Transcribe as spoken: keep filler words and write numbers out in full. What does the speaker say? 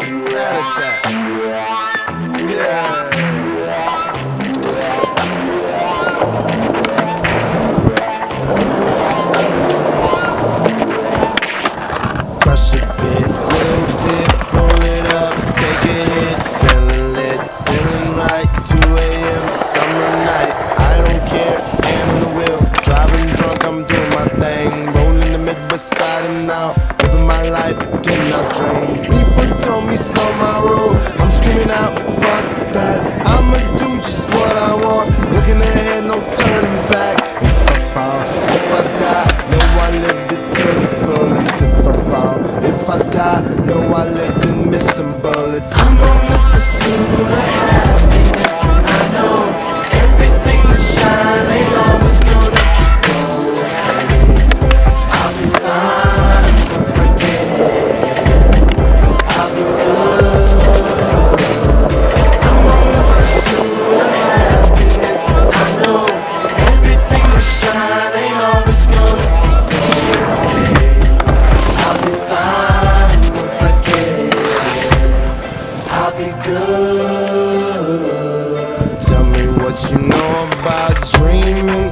Mad attack. Yeah. Living my life, getting out dreams. People told me slow my roll. I'm screaming out, fuck that. I'ma do just what I want. Looking ahead, no turning back. If I fall, if I die, know I lived it till the fullest. If I fall, if I die, know I lived in missing bullets. I'm on the pursuit of happiness, and I know everything that shine ain't always gonna be gold. I'll be fine. Good. Tell me what you know about dreaming.